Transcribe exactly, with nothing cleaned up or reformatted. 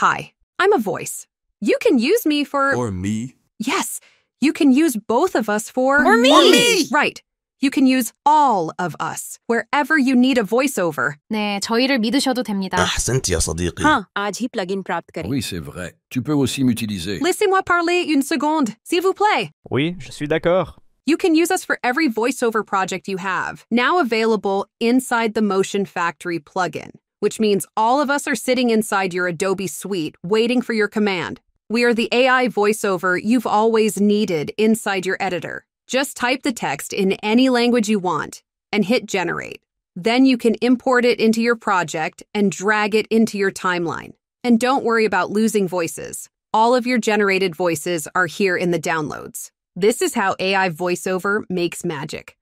Hi, I'm a voice. You can use me for... Or me. Yes, you can use both of us for... Or me. Or me. Right. You can use all of us wherever you need a voiceover. 네, 저희를 믿으셔도 됩니다. أحسنت يا صديقي. ها, आज ही plugin प्राप्त करें. Oui, c'est vrai. Tu peux aussi m'utiliser. Laissez-moi parler une seconde, s'il vous plaît. Oui, je suis d'accord. You can use us for every voiceover project you have. Now available inside the Motion Factory plugin, which means all of us are sitting inside your Adobe suite waiting for your command. We are the A I voiceover you've always needed inside your editor. Just type the text in any language you want and hit generate. Then you can import it into your project and drag it into your timeline. And don't worry about losing voices. All of your generated voices are here in the downloads. This is how A I voiceover makes magic.